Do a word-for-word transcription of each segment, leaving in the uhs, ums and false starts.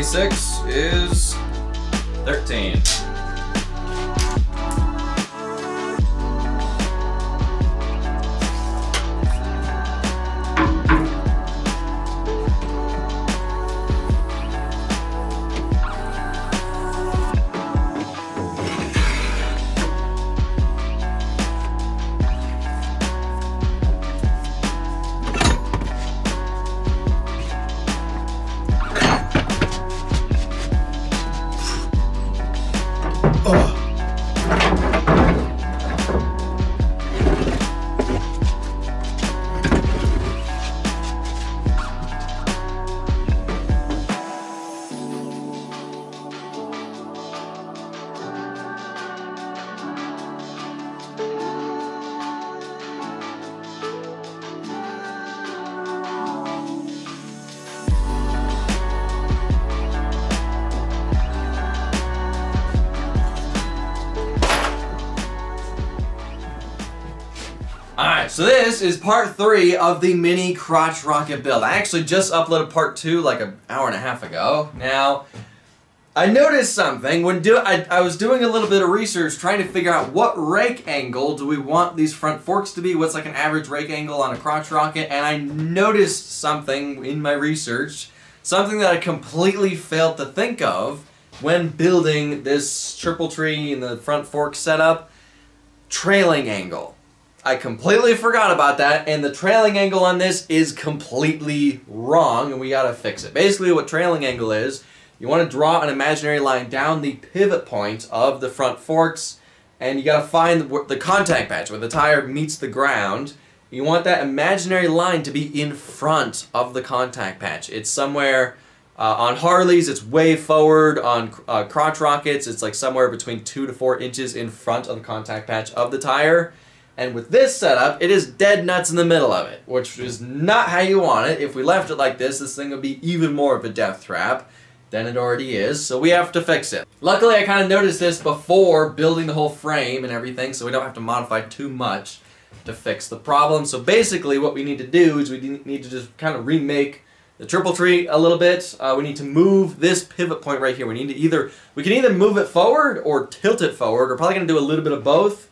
twenty-six is thirteen. Alright, so this is part three of the mini crotch rocket build. I actually just uploaded part two like an hour and a half ago. Now, I noticed something. When do I, I was doing a little bit of research trying to figure out what rake angle do we want these front forks to be, what's like an average rake angle on a crotch rocket, and I noticed something in my research, something that I completely failed to think of when building this triple tree and the front fork setup, trailing angle. I completely forgot about that, and the trailing angle on this is completely wrong, and we gotta fix it. Basically, what trailing angle is, you wanna draw an imaginary line down the pivot point of the front forks, and you gotta find the, the contact patch where the tire meets the ground. You want that imaginary line to be in front of the contact patch. It's somewhere, uh, on Harleys, it's way forward. On uh, crotch rockets, it's like somewhere between two to four inches in front of the contact patch of the tire. And with this setup, it is dead nuts in the middle of it, which is not how you want it. If we left it like this, this thing would be even more of a death trap than it already is, so we have to fix it. Luckily, I kind of noticed this before building the whole frame and everything, so we don't have to modify too much to fix the problem. So basically, what we need to do is we need to just kind of remake the triple tree a little bit. Uh, we need to move this pivot point right here. We need to either, we can either move it forward or tilt it forward. We're probably gonna do a little bit of both.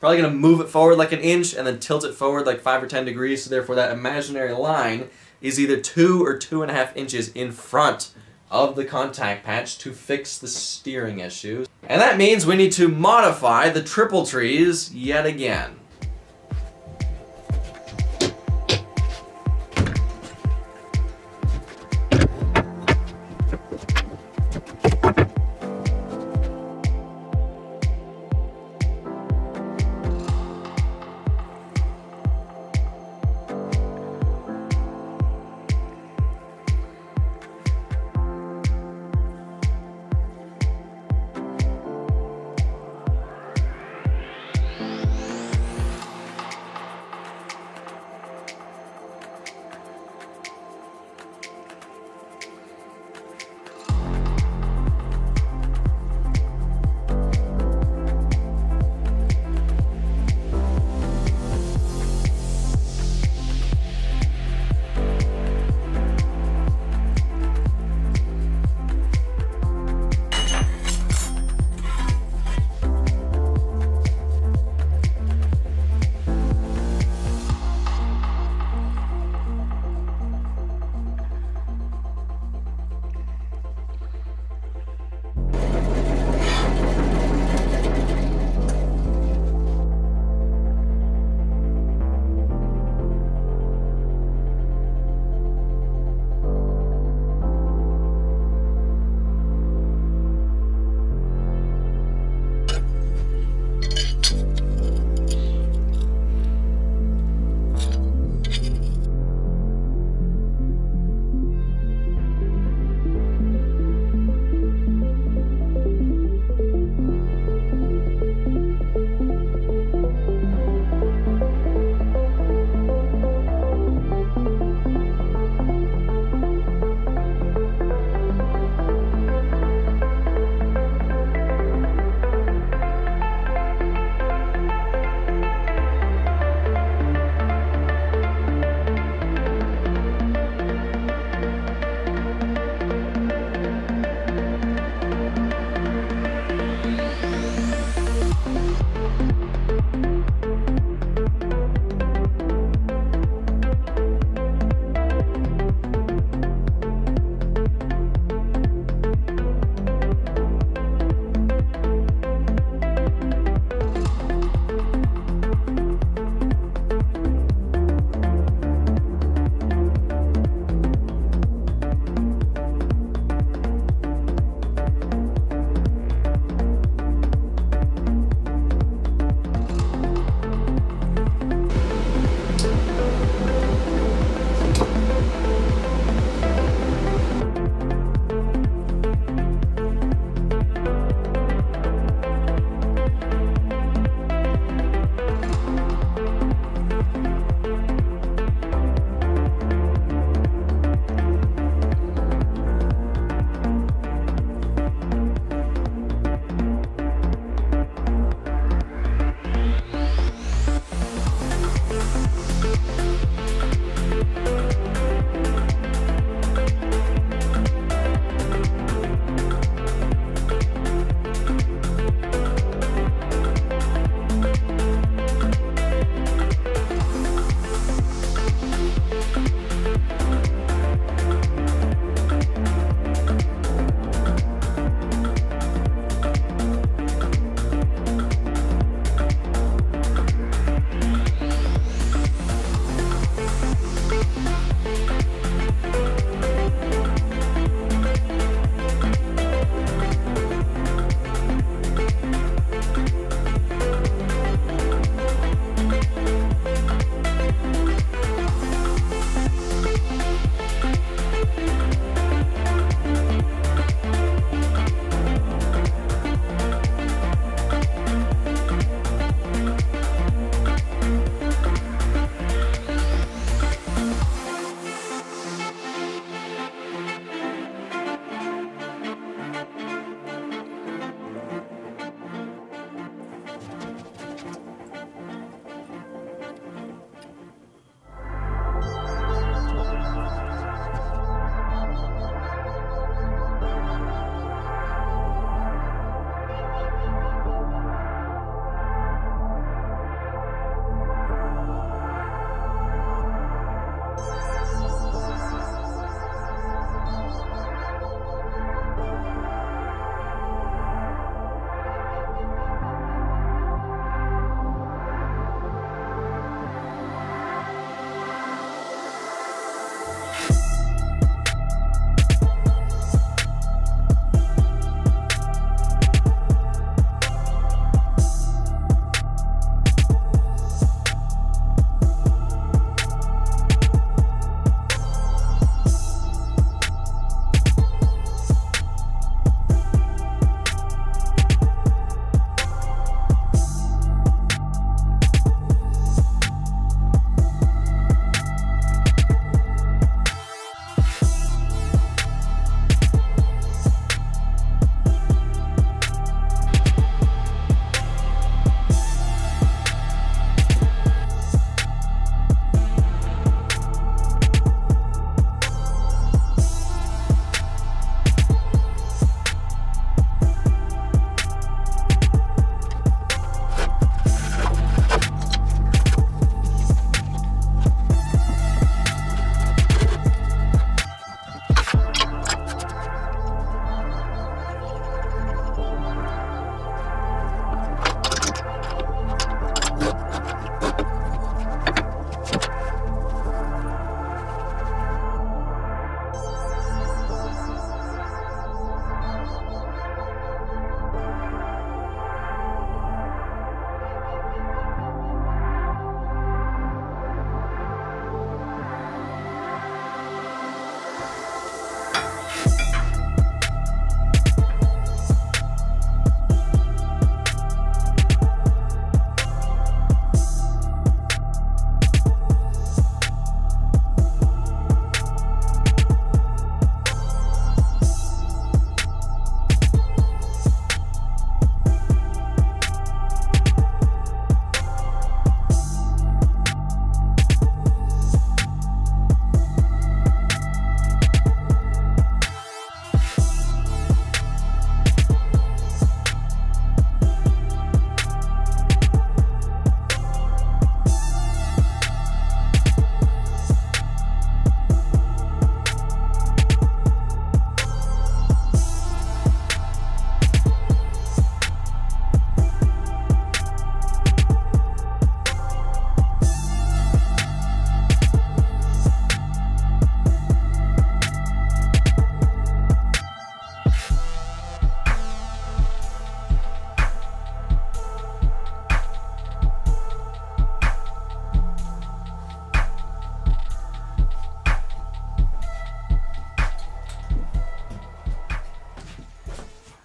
Probably going to move it forward like an inch and then tilt it forward like five or ten degrees, so therefore that imaginary line is either two or two and a half inches in front of the contact patch to fix the steering issues. And that means we need to modify the triple trees yet again.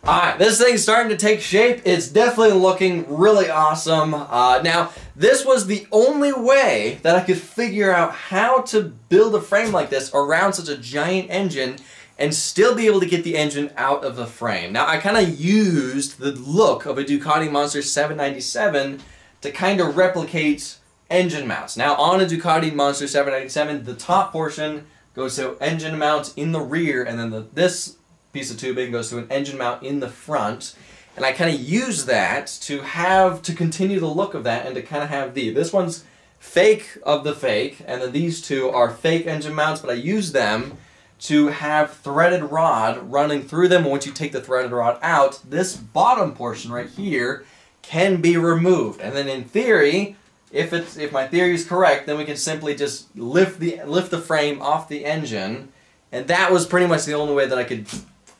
Alright, this thing's starting to take shape. It's definitely looking really awesome. Uh, now, this was the only way that I could figure out how to build a frame like this around such a giant engine and still be able to get the engine out of the frame. Now, I kind of used the look of a Ducati Monster seven ninety-seven to kind of replicate engine mounts. Now, on a Ducati Monster seven ninety-seven, the top portion goes to engine mount in the rear, and then the, this piece of tubing goes to an engine mount in the front. And I kind of use that to have, to continue the look of that and to kind of have the, this one's fake of the fake, and then these two are fake engine mounts, but I use them to have threaded rod running through them. Once you take the threaded rod out, this bottom portion right here can be removed. And then in theory, if it's if my theory is correct, then we can simply just lift the lift the frame off the engine. And that was pretty much the only way that I could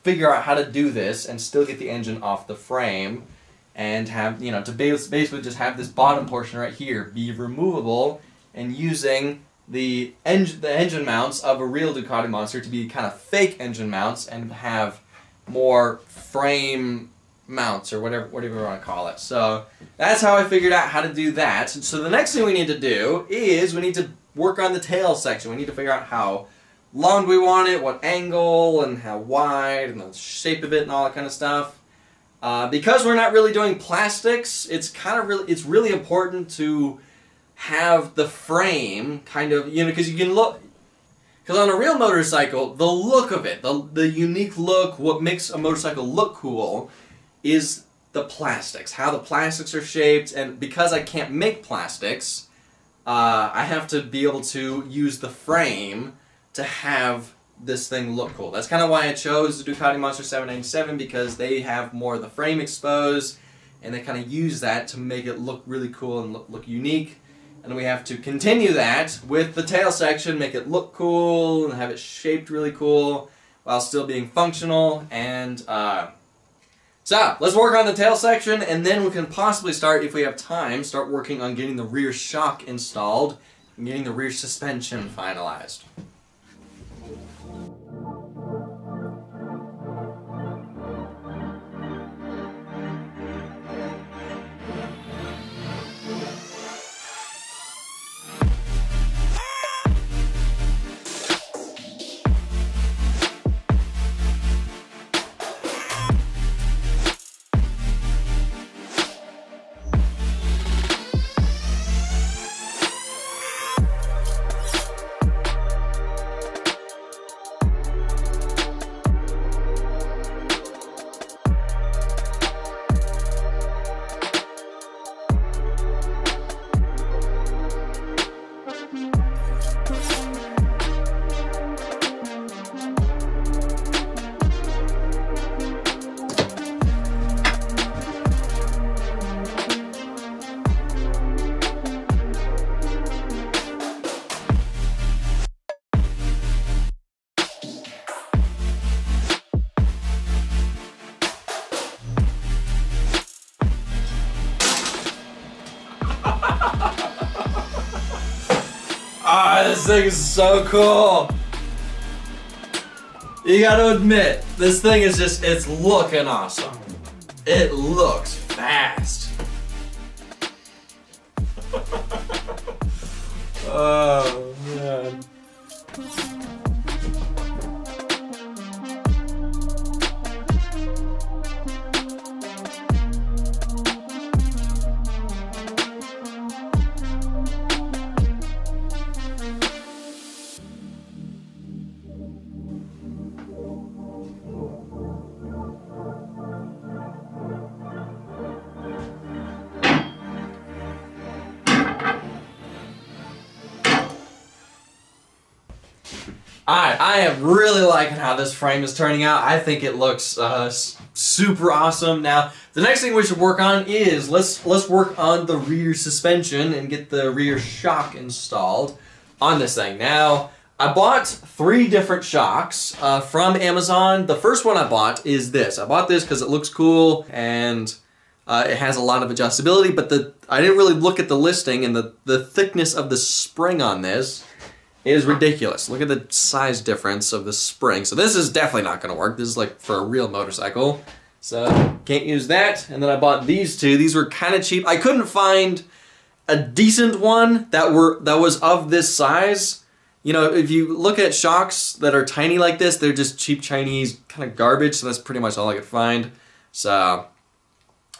figure out how to do this and still get the engine off the frame and have, you know, to basically just have this bottom portion right here be removable and using the engine the engine mounts of a real Ducati Monster to be kind of fake engine mounts and have more frame mounts or whatever whatever you want to call it. So that's how I figured out how to do that. So the next thing we need to do is we need to work on the tail section. We need to figure out how long do we want it, what angle, and how wide, and the shape of it, and all that kind of stuff. Uh, because we're not really doing plastics, it's kind of really it's really important to have the frame kind of, you know, because you can look, because on a real motorcycle, the look of it, the, the unique look, what makes a motorcycle look cool is the plastics, how the plastics are shaped. And because I can't make plastics, uh, I have to be able to use the frame to have this thing look cool. That's kind of why I chose the Ducati Monster seven ninety-seven, because they have more of the frame exposed and they kind of use that to make it look really cool and look, look unique. And we have to continue that with the tail section, make it look cool and have it shaped really cool while still being functional. And uh, so let's work on the tail section, and then we can possibly start, if we have time, start working on getting the rear shock installed and getting the rear suspension finalized. Ah, this thing is so cool. You gotta admit, this thing is just, it's looking awesome. It looks fast. Oh, man. Alright, I am really liking how this frame is turning out. I think it looks uh, super awesome. Now, the next thing we should work on is, let's let's work on the rear suspension and get the rear shock installed on this thing. Now, I bought three different shocks uh, from Amazon. The first one I bought is this. I bought this because it looks cool and uh, it has a lot of adjustability, but the I didn't really look at the listing, and the, the thickness of the spring on this is ridiculous. Look at the size difference of the spring. So this is definitely not going to work. This is like for a real motorcycle. So can't use that. And then I bought these two. These were kind of cheap. I couldn't find a decent one that were that was of this size. You know, if you look at shocks that are tiny like this, they're just cheap Chinese kind of garbage. So that's pretty much all I could find. So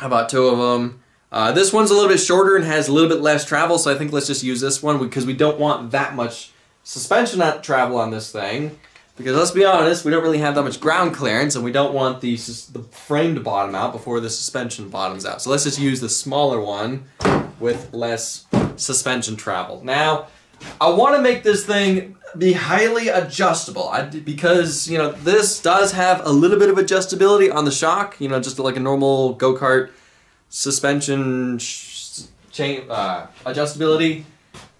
I bought two of them. Uh, this one's a little bit shorter and has a little bit less travel, so I think let's just use this one because we don't want that much suspension travel on this thing. Because let's be honest, we don't really have that much ground clearance, and we don't want the, the frame to bottom out before the suspension bottoms out. So let's just use the smaller one with less suspension travel. Now, I want to make this thing be highly adjustable I, because, you know, this does have a little bit of adjustability on the shock, you know, just like a normal go-kart suspension chain uh, adjustability.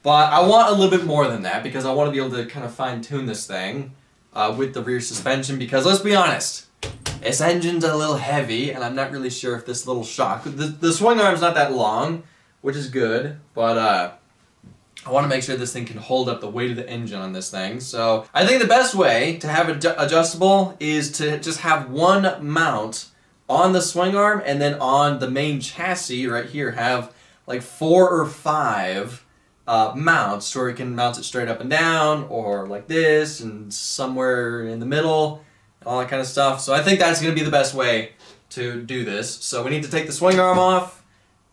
But I want a little bit more than that because I want to be able to kind of fine-tune this thing. Uh, with the rear suspension, because let's be honest, this engine's a little heavy, and I'm not really sure if this little shock, the, the swing arm's not that long, which is good, but uh, I want to make sure this thing can hold up the weight of the engine on this thing. So I think the best way to have it adjustable is to just have one mount on the swing arm, and then on the main chassis right here have like four or five Uh, mounts, where you can mount it straight up and down, or like this, and somewhere in the middle, and all that kind of stuff. So I think that's going to be the best way to do this. So we need to take the swing arm off,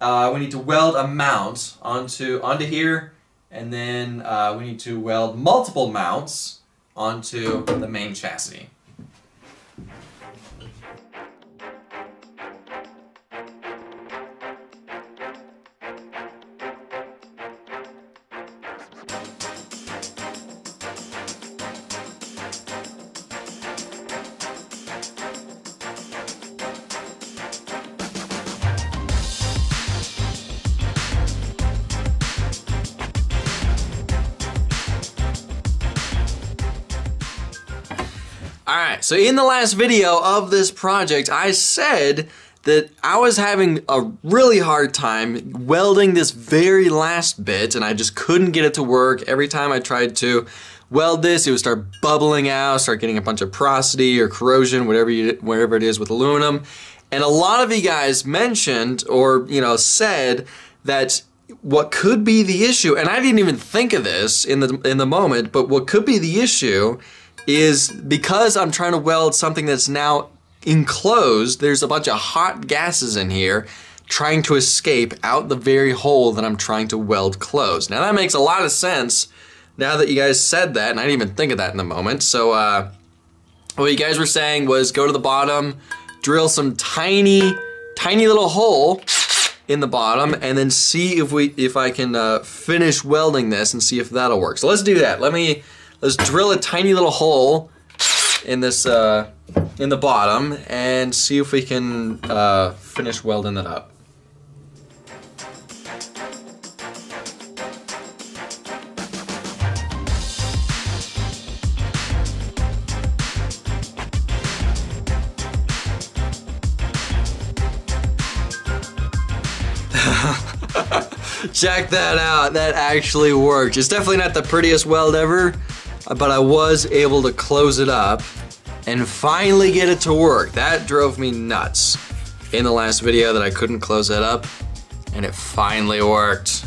uh, we need to weld a mount onto, onto here, and then uh, we need to weld multiple mounts onto the main chassis. Alright, so in the last video of this project, I said that I was having a really hard time welding this very last bit, and I just couldn't get it to work. Every time I tried to weld this, it would start bubbling out, start getting a bunch of porosity or corrosion, whatever, you, whatever it is with aluminum. And a lot of you guys mentioned, or you know, said that what could be the issue, and I didn't even think of this in the, in the moment, but what could be the issue is because I'm trying to weld something that's now enclosed, there's a bunch of hot gases in here trying to escape out the very hole that I'm trying to weld closed. Now that makes a lot of sense now that you guys said that, and I didn't even think of that in the moment. So uh, what you guys were saying was go to the bottom, drill some tiny, tiny little hole in the bottom, and then see if we, if I can uh, finish welding this and see if that'll work. So let's do that. Let me, let's drill a tiny little hole in this, uh, in the bottom, and see if we can uh, finish welding that up. Check that out. That actually worked. It's definitely not the prettiest weld ever, but I was able to close it up and finally get it to work. That drove me nuts in the last video that I couldn't close it up, and it finally worked.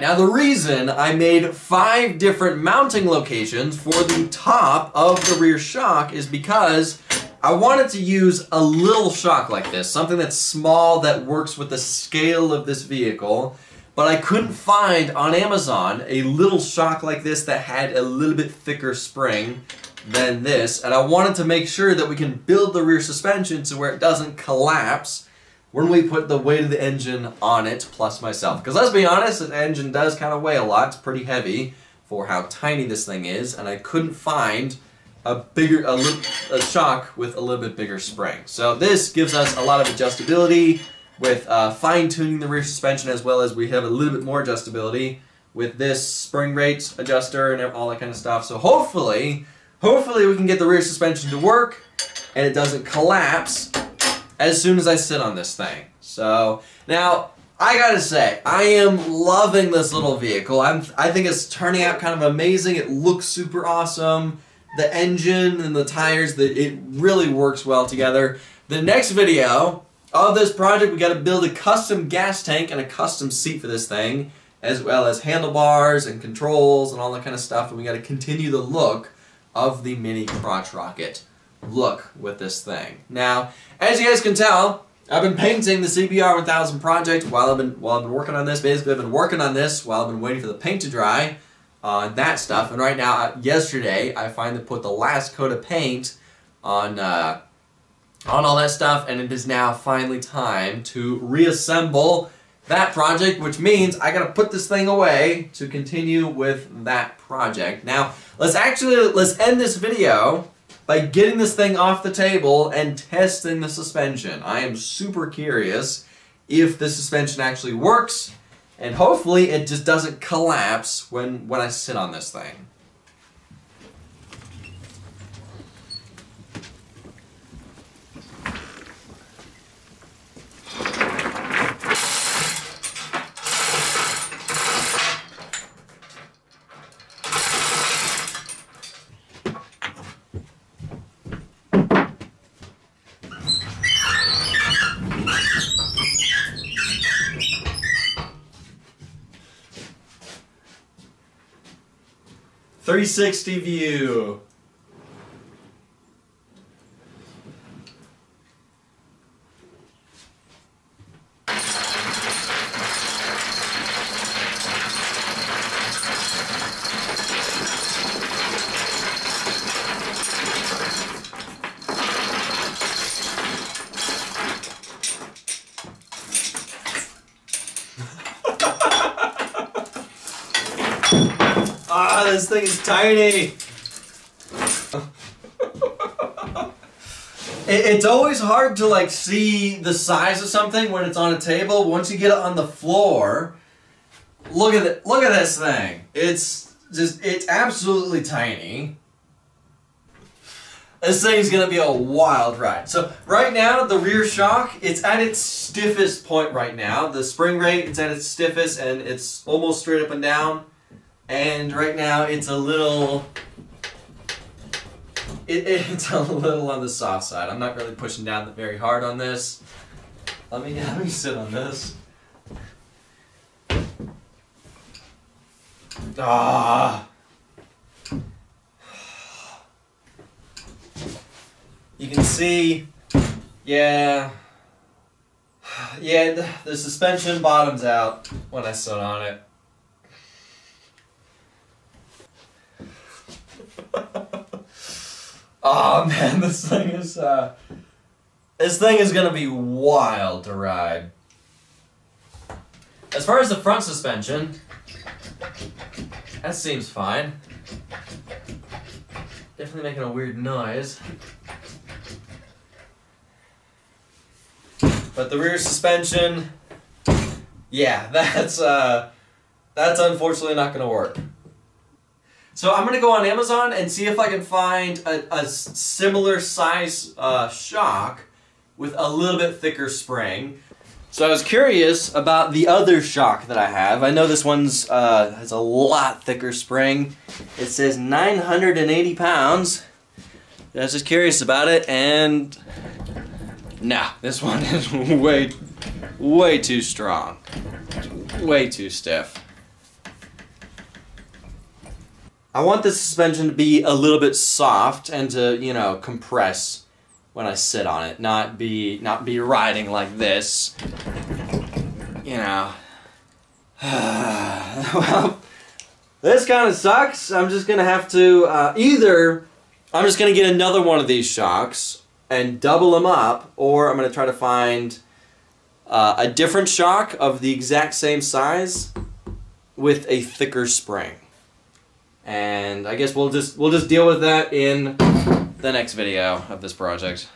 right, now the reason I made five different mounting locations for the top of the rear shock is because I wanted to use a little shock like this, something that's small that works with the scale of this vehicle, but I couldn't find on Amazon a little shock like this that had a little bit thicker spring than this, and I wanted to make sure that we can build the rear suspension to where it doesn't collapse when we put the weight of the engine on it, plus myself. Because let's be honest, the engine does kind of weigh a lot. It's pretty heavy for how tiny this thing is, and I couldn't find a bigger a, a shock with a little bit bigger spring. So this gives us a lot of adjustability with uh, fine-tuning the rear suspension, as well as we have a little bit more adjustability with this spring rate adjuster and all that kind of stuff. So hopefully, hopefully we can get the rear suspension to work and it doesn't collapse as soon as I sit on this thing. So now I gotta say, I am loving this little vehicle. I'm, I think it's turning out kind of amazing. It looks super awesome. The engine and the tires, that it really works well together. The next video of this project, we got to build a custom gas tank and a custom seat for this thing, as well as handlebars and controls and all that kind of stuff. And we got to continue the look of the mini crotch rocket look with this thing. Now, as you guys can tell, I've been painting the C B R one thousand project while I've been while I've been working on this. Basically, I've been working on this while I've been waiting for the paint to dry on that stuff, and right now, yesterday, I finally put the last coat of paint on uh, on all that stuff, and it is now finally time to reassemble that project, which means I gotta put this thing away to continue with that project. Now, let's actually let's end this video by getting this thing off the table and testing the suspension. I am super curious if the suspension actually works. And hopefully it just doesn't collapse when, when I sit on this thing. three sixty view. Ah, oh, this thing is tiny! it, it's always hard to like see the size of something when it's on a table. Once you get it on the floor, look at it, look at this thing. It's just, it's absolutely tiny. This thing's gonna be a wild ride. So right now, the rear shock, it's at its stiffest point right now. The spring rate, it's at its stiffest and it's almost straight up and down. And right now it's a little, it, it's a little on the soft side. I'm not really pushing down very hard on this. Let me, let me sit on this. Ah. You can see, yeah, yeah, the, the suspension bottoms out when I sit on it. Oh man, this thing is uh, this thing is gonna be wild to ride. As far as the front suspension, that seems fine. Definitely making a weird noise, but the rear suspension, yeah, that's uh, that's unfortunately not gonna work. So I'm gonna go on Amazon and see if I can find a, a similar size uh, shock with a little bit thicker spring. So I was curious about the other shock that I have. I know this one's uh, has a lot thicker spring. It says nine hundred eighty pounds. I was just curious about it, and nah, this one is way, way too strong, way too stiff. I want the suspension to be a little bit soft and to, you know, compress when I sit on it, not be not be riding like this, you know. Well, this kind of sucks. I'm just gonna have to uh, either I'm just gonna get another one of these shocks and double them up, or I'm gonna try to find uh, a different shock of the exact same size with a thicker spring. And I guess we'll just we'll just deal with that in the next video of this project.